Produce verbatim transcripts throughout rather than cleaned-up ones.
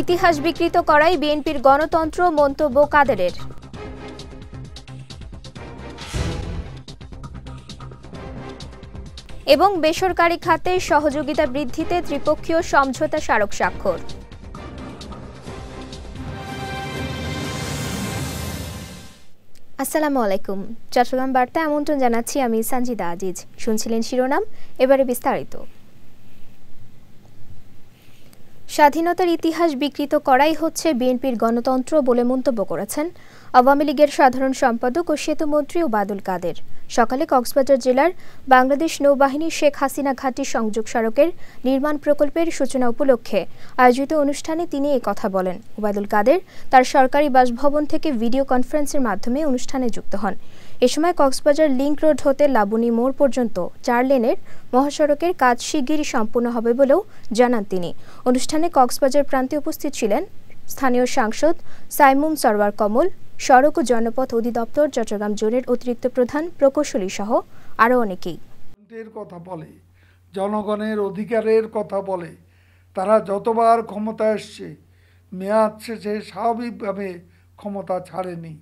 ইতিহাস বিকৃত করাই বিএনপির গণতন্ত্র মন্তব্য কাদেরের। এবং বেসরকারি খাতে সহযোগিতা বৃদ্ধিতে ত্রিপক্ষীয় সমঝোতা স্মারক স্বাক্ষর। আসসালামু আলাইকুম, চট্টগ্রাম বার্তা আমন্ত্রণ জানাচ্ছি, আমি সানজিদা আজিজ। শুনছিলেন শিরোনাম, এবারে বিস্তারিত। স্বাধীনতার ইতিহাস বিকৃত করাই হচ্ছে বিএনপির গণতন্ত্র বলে মন্তব্য করেছেন আওয়ামী লীগের সাধারণ সম্পাদক ও সেতুমন্ত্রী ওবায়দুল কাদের। সকালে কক্সবাজার জেলার বাংলাদেশ নৌবাহিনী শেখ হাসিনা ঘাঁটি সংযোগ সড়কের নির্মাণ প্রকল্পের সূচনা উপলক্ষে আয়োজিত অনুষ্ঠানে তিনি এ কথা বলেন। ওবায়দুল কাদের তার সরকারি বাসভবন থেকে ভিডিও কনফারেন্সের মাধ্যমে অনুষ্ঠানে যুক্ত হন। এ সময় কক্সবাজার লিংক রোড হতে লাবণী মোড় পর্যন্ত চার লেনের মহাসড়কের কাজ শিগগিরই সম্পূর্ণ হবে বলেও জানান তিনি। অনুষ্ঠানে কক্সবাজার প্রান্তে উপস্থিত ছিলেন স্থানীয় সাংসদ সাইমুম সরওয়ার কমল, সড়ক ও জনপথ অধিদপ্তর চট্টগ্রাম জোনের অতিরিক্ত প্রধান প্রকৌশলী সহ আরও অনেকেই। কথা বলে, জনগণের অধিকারের কথা বলে, তারা যতবার ক্ষমতা এসছে মেয়াদ শেষে স্বাভাবিকভাবে ক্ষমতা ছাড়েনি,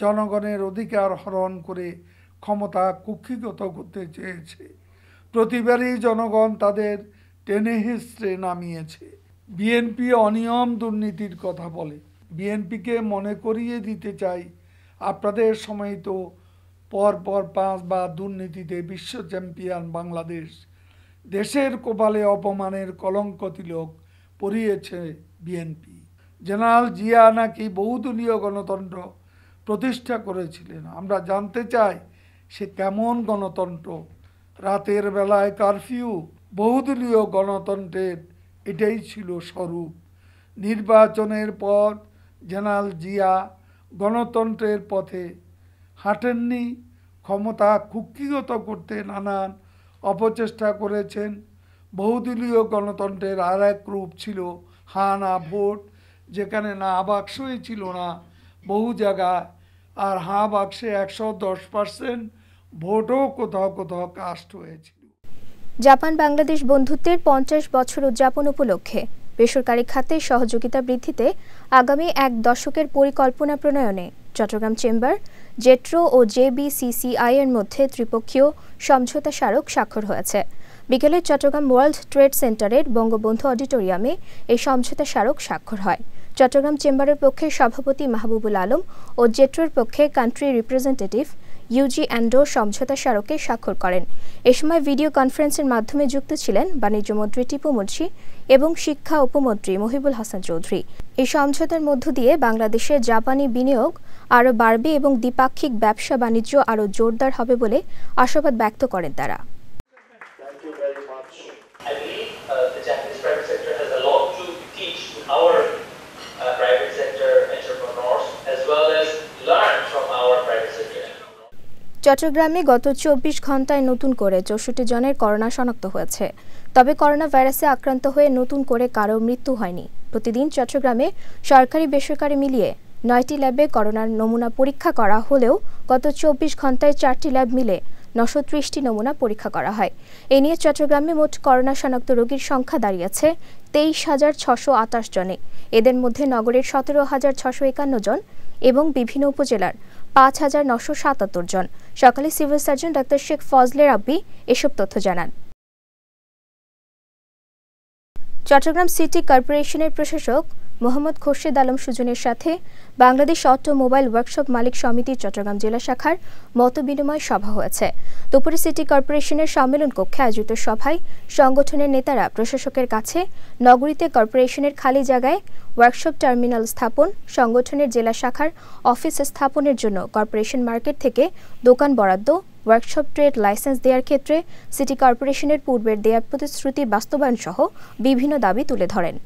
জনগণের অধিকার হরণ করে ক্ষমতা কুক্ষিগত করতে চেয়েছে। প্রতিবারই জনগণ তাদের টেনে হিস্ট্রে নামিয়েছে। বিএনপি অনিয়ম দুর্নীতির কথা বলে। বিএনপিকে মনে করিয়ে দিতে চাই, আপনাদের সময় তো পরপর পাঁচবার দুর্নীতিতে বিশ্ব চ্যাম্পিয়ন বাংলাদেশ, দেশের কপালে অপমানের কলঙ্ক তিলক পরিয়েছে বিএনপি। জেনারেল জিয়া নাকি বহুদলীয় গণতন্ত্র প্রতিষ্ঠা করেছিলেন, আমরা জানতে চাই সে কেমন গণতন্ত্র? রাতের বেলায় কারফিউ, বহুদলীয় গণতন্ত্রের এটাই ছিল স্বরূপ। নির্বাচনের পর জেনারেল জিয়া গণতন্ত্রের পথে হাঁটেননি, ক্ষমতা কুক্ষিগত করতে নানান অপচেষ্টা করেছেন। বহুদলীয় গণতন্ত্রের আর এক রূপ ছিল হা না ভোট, যেখানে না বাক্সই ছিল না বহু জায়গায়, আর হা বাক্সে একশো দশ পার্সেন্ট ভোটও কোথাও কোথাও কাস্ট হয়েছিল। জাপান বাংলাদেশ বন্ধুত্বের পঞ্চাশ বছর উদযাপন উপলক্ষে বেসরকারি খাতে সহযোগিতা বৃদ্ধিতে আগামী এক দশকের পরিকল্পনা প্রণয়নে চট্টগ্রাম চেম্বার, জেট্রো ও জেবিসিসিআই এর মধ্যে ত্রিপক্ষীয় সমঝোতা স্মারক স্বাক্ষর হয়েছে। বিকেলে চট্টগ্রাম ওয়ার্ল্ড ট্রেড সেন্টারের বঙ্গবন্ধু অডিটোরিয়ামে এই সমঝোতা স্মারক স্বাক্ষর হয়। চট্টগ্রাম চেম্বারের পক্ষে সভাপতি মাহবুবুল আলম ও জেট্রোর পক্ষে কান্ট্রি রিপ্রেজেন্টেটিভ ইউজি অ্যান্ডো সমঝোতা স্মারকে স্বাক্ষর করেন। এ সময় ভিডিও কনফারেন্সের মাধ্যমে যুক্ত ছিলেন বাণিজ্যমন্ত্রী টিপু মুন্সি এবং শিক্ষা উপমন্ত্রী মহিবুল হাসান চৌধুরী। এই সমঝোতার মধ্য দিয়ে বাংলাদেশে জাপানি বিনিয়োগ আরও বাড়বে এবং দ্বিপাক্ষিক ব্যবসা বাণিজ্য আরও জোরদার হবে বলে আশাবাদ ব্যক্ত করেন তারা। চট্টগ্রামে গত চব্বিশ ঘন্টায় নতুন করে চৌষট্টি জনের করোনা শনাক্ত হয়েছে, তবে করোনা ভাইরাসে আক্রান্ত হয়ে নতুন করে কারো মৃত্যু হয়নি। প্রতিদিন চট্টগ্রামে সরকারি বেসরকারি মিলিয়ে নয়টি ল্যাবে করোনার নমুনা পরীক্ষা করা হলেও গত চব্বিশ ঘন্টায় চারটি ল্যাব মিলে নশো ত্রিশটি নমুনা পরীক্ষা করা হয়। এ নিয়ে চট্টগ্রামে মোট করোনা শনাক্ত রোগীর সংখ্যা দাঁড়িয়েছে তেইশ হাজার ছশো আটাশ জনে। এদের মধ্যে নগরের সতেরো হাজার ছশো একান্ন জন এবং বিভিন্ন উপজেলার পাঁচ হাজার নশো সাতাত্তর জন। সকালে civil surgeon doctor Sheikh Fazle Rabbi এসব তথ্য জানান। চট্টগ্রাম সিটি কর্পোরেশনের প্রশাসক মোহাম্মদ খোরশেদ আলম সুজনের সাথে বাংলাদেশ অটোমোবাইল ওয়ার্কশপ মালিক সমিতির চট্টগ্রাম জেলা শাখার মতবিনিময় সভা হয়েছে। দুপুরে সিটি কর্পোরেশনের সম্মেলন কক্ষে আয়োজিত সভায় সংগঠনের নেতারা প্রশাসকের কাছে নগরীতে কর্পোরেশনের খালি জায়গায় ওয়ার্কশপ টার্মিনাল স্থাপন, সংগঠনের জেলা শাখার অফিস স্থাপনের জন্য কর্পোরেশন মার্কেট থেকে দোকান বরাদ্দ, ওয়ার্কশপ ট্রেড লাইসেন্স দেওয়ার ক্ষেত্রে সিটি কর্পোরেশনের পূর্বের দেয়া প্রতিশ্রুতি বাস্তবায়ন সহ বিভিন্ন দাবি তুলে ধরেন।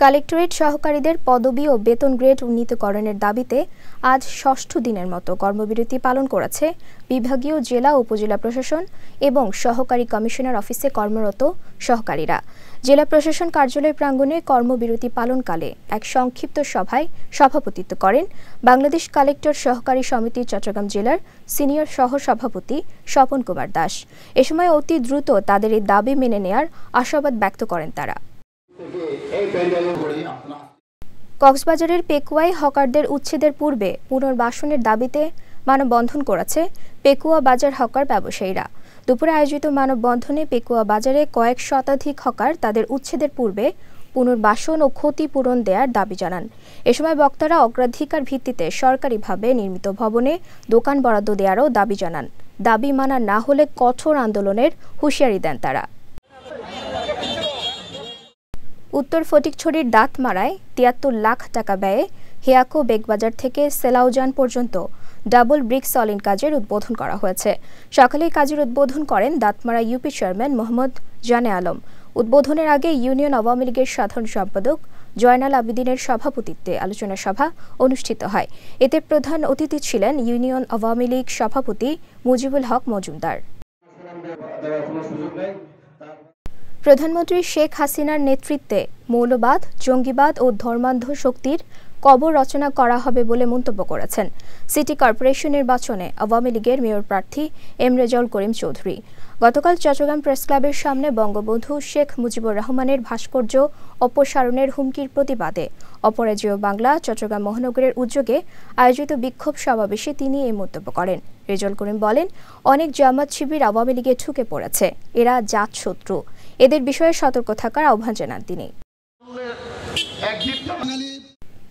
कलेक्टरेट सहकारीदेर पदवी और वेतन ग्रेड उन्नीतकरणेर दाबिते आज षष्ठ दिनेर मतो कर्मबिरति पालन करेছে विभागीय जिला और उपजिला प्रशासन और सहकारी कमिशनार अफिसे कर्मरत सहकारीरा। जिला प्रशासन कार्यालय प्रांगणे कर्मबिरति पालनकाले एक संक्षिप्त सभाय सभापतित्व करें बांग्लादेश कलेक्टर सहकारी समिति चट्टग्राम जिलार सिनियर सहसभापति স্বপন কুমার দাস। ए समय अति द्रुत तादेर ए दाबी मेने नेयार आशाबाद व्यक्त करें तारा। কক্সবাজারের পেকুয়ায় হকারদের উচ্ছেদের পূর্বে পুনর্বাসনের দাবিতে মানববন্ধন করেছে পেকুয়া বাজার হকার ব্যবসায়ীরা। দুপুরে আয়োজিত মানববন্ধনে পেকুয়া বাজারে কয়েক শতাধিক হকার তাদের উচ্ছেদের পূর্বে পুনর্বাসন ও ক্ষতিপূরণ দেওয়ার দাবি জানান। এ সময় বক্তারা অগ্রাধিকার ভিত্তিতে সরকারিভাবে নির্মিত ভবনে দোকান বরাদ্দ দেওয়ারও দাবি জানান। দাবি মানা না হলে কঠোর আন্দোলনের হুঁশিয়ারি দেন তারা। उत्तर फटिकछड़ी दातमाराय तिहत्तर लाख टाका व्यये हेयाको बेगबाजार थेके सेलाउजान पर्यन्त डबल ब्रिक सलिन काजेर उद्बोधन करा हुएছে। सकाले काजेर उद्बोधन करें दातमारा यूपी चेयरमैन मोहम्मद जाने आलम। उद्बोधनेर आगे यूनियन आवामी लीगेर साधारण सम्पादक जयनाल आबिदिनेर सभापतित्वे आलोचना सभा अनुष्ठित हय। एते प्रधान अतिथि छिलेन यूनियन आवामी लीग सभापति मुजिबुर हक मजुमदार। प्रधानमंत्री शेख हासिनार नेतृत्वे मौलबाद जंगीबाद और धर्मान्ध शक्तिर कबर रचना करा हबे बोले मंतब्य करेछेन सिटी करपोरेशन निर्वाचने आवामी लीगर मेयर प्रार्थी एम रेजाउल करीम चौधरी। गतकाल चट्टग्राम प्रेस क्लाबेर सामने बंगबंधु शेख मुजिबुर रहमानेर भास्कर्य अपसारणेर हुमकिर प्रतिबादे अपराजेय बांगला चट्टग्राम महानगरेर उद्योगे आयोजित विक्षोभ समावेशे तिनि एई मंतब्य करेन। रेजाउल करीम बलेन अनेक जामात शिविर आवामी लीगे ढुके पड़ेছে এরা জাত শত্রু এদের বিষয়ে সতর্ক থাকার আহ্বান জানান তিনি।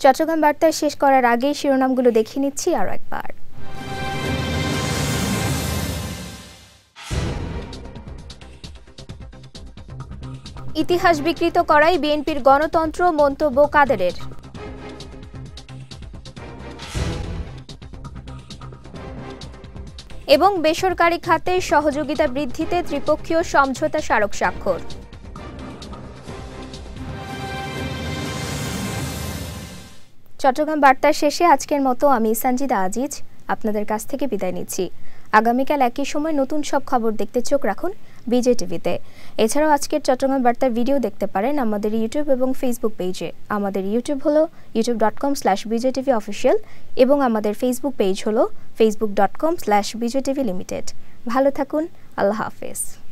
চট্টগ্রাম বার্তা শেষ করার আগে শিরোনামগুলো দেখে নিচ্ছি আরও একবার। ইতিহাস বিকৃত করাই বিএনপির গণতন্ত্র মন্তব্য কাদেরের। এবং বেসরকারি খাতে সহযোগিতা বৃদ্ধিতে ত্রিপক্ষীয় সমঝোতা স্মারক স্বাক্ষর। চট্টগ্রাম বার্তার শেষে আজকের মতো আমি সঞ্জিদা আজিজ আপনাদের কাছ থেকে বিদায় নিচ্ছি। আগামীকাল একই সময় নতুন সব খবর দেখতে চোখ রাখুন বিজয় টিভিতে। এছাড়াও আজকের চট্টগ্রাম বার্তার ভিডিও দেখতে পারেন আমাদের ইউটিউব এবং ফেসবুক পেজে। আমাদের ইউটিউব হলো YouTube dot com slash Bijoy TV official এবং আমাদের ফেসবুক পেজ হলো Facebook dot com slash Bijoy TV limited. ভালো থাকুন, আল্লাহ হাফেজ।